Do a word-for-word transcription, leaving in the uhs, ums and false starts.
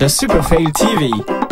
The Super Fail T V.